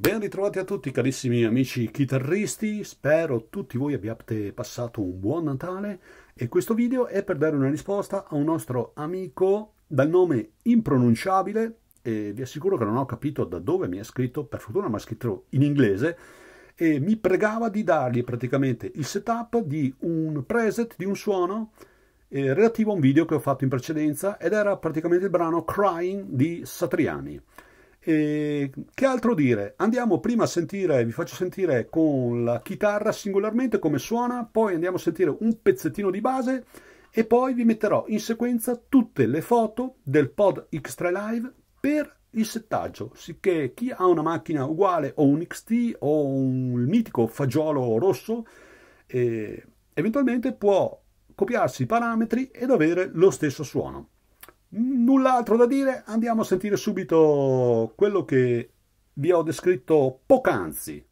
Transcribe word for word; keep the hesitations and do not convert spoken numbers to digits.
Ben ritrovati a tutti carissimi amici chitarristi, spero tutti voi abbiate passato un buon Natale e questo video è per dare una risposta a un nostro amico dal nome impronunciabile e vi assicuro che non ho capito da dove mi ha scritto, per fortuna mi ha scritto in inglese e mi pregava di dargli praticamente il setup di un preset, di un suono eh, relativo a un video che ho fatto in precedenza ed era praticamente il brano Crying di Satriani. E che altro dire? Andiamo prima a sentire, vi faccio sentire con la chitarra singolarmente come suona, poi andiamo a sentire un pezzettino di base e poi vi metterò in sequenza tutte le foto del Pod X tre Live per il settaggio, sicché chi ha una macchina uguale o un X T o un mitico fagiolo rosso eh, eventualmente può copiarsi i parametri ed avere lo stesso suono. Null'altro da dire, andiamo a sentire subito quello che vi ho descritto poc'anzi.